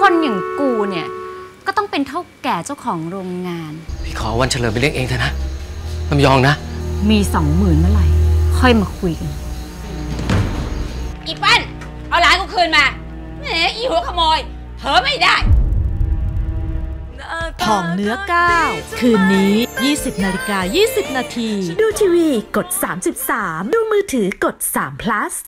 คนอย่างกูเนี่ยก็ต้องเป็นเท่าแก่เจ้าของโรงงานพี่ขอวันเฉลิมไปเลี้ยงเองเถอะนะลำยองนะมี20,000เมื่อไหร่ค่อยมาคุยกันอีปั้นเอาหลานกูคืนมาอีหัวขโมยเผลอไม่ได้ผ่องเนื้อ9คืนนี้ 20:20 น.ดูทีวีกด33ดูมือถือกด3 plus